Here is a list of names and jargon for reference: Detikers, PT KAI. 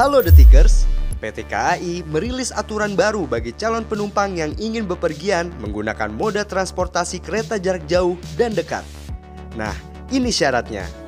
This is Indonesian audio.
Halo Detikers, PT KAI merilis aturan baru bagi calon penumpang yang ingin bepergian menggunakan moda transportasi kereta jarak jauh dan dekat. Nah, ini syaratnya.